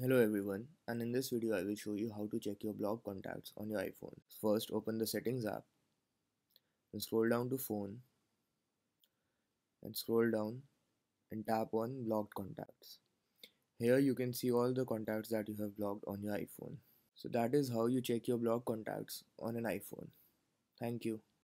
Hello everyone, and in this video I will show you how to check your blog contacts on your iPhone. First, open the Settings app and scroll down to Phone and scroll down and tap on Blocked Contacts. Here you can see all the contacts that you have blocked on your iPhone. So that is how you check your blog contacts on an iPhone. Thank you.